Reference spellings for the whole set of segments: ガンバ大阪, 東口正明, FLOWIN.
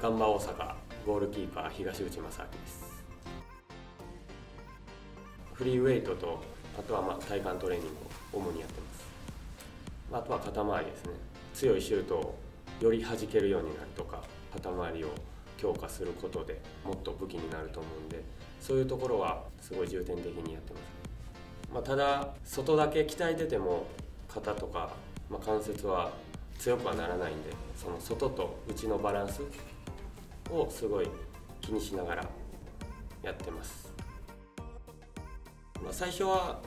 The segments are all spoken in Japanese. ガンバ大阪ゴールキーパー東口正明です。フリーウェイトとあとは体幹トレーニングを主にやってます。あとは肩周りですね。強いシュートをより弾けるようになるとか、肩周りを強化することでもっと武器になると思うんで、そういうところはすごい重点的にやってます。ただ外だけ鍛えてても肩とか、関節は強くはならないんで、その外と内のバランスをすごい気にしながらやってます。最初は、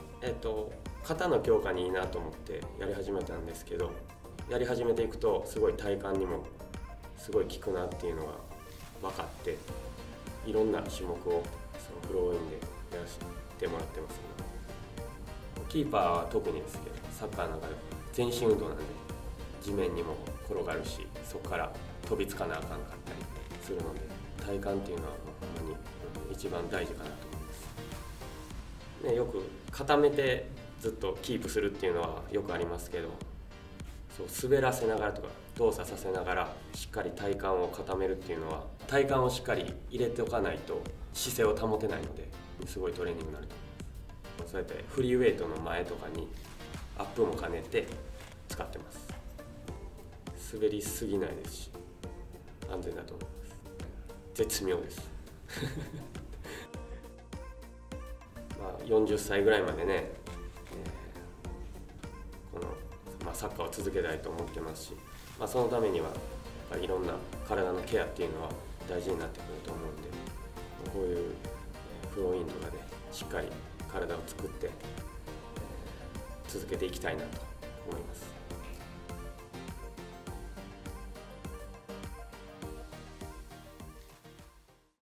肩の強化にいいなと思ってやり始めたんですけど、やり始めていくとすごい体幹にもすごい効くなっていうのが分かって、いろんな種目をそのフローインでやらせてもらってます、キーパーは特にですけど、サッカーの中で全身運動なんで地面にも転がるし、そこから飛びつかなあかんかったりするので、体幹っていうのはほんまに一番大事かなと思います、よく固めてずっとキープするっていうのはよくありますけど、そう滑らせながらとか動作させながらしっかり体幹を固めるっていうのは、体幹をしっかり入れておかないと姿勢を保てないので、すごいトレーニングになると思います。そうやってフリーウェイトの前とかにアップも兼ねて使ってます。滑りすぎないですし安全だと思います。絶妙です40歳ぐらいまでね、この、サッカーを続けたいと思ってますし、そのためにはやっぱりいろんな体のケアっていうのは大事になってくると思うんで、こういうフローインとかでしっかり体を作って続けていきたいなと思います。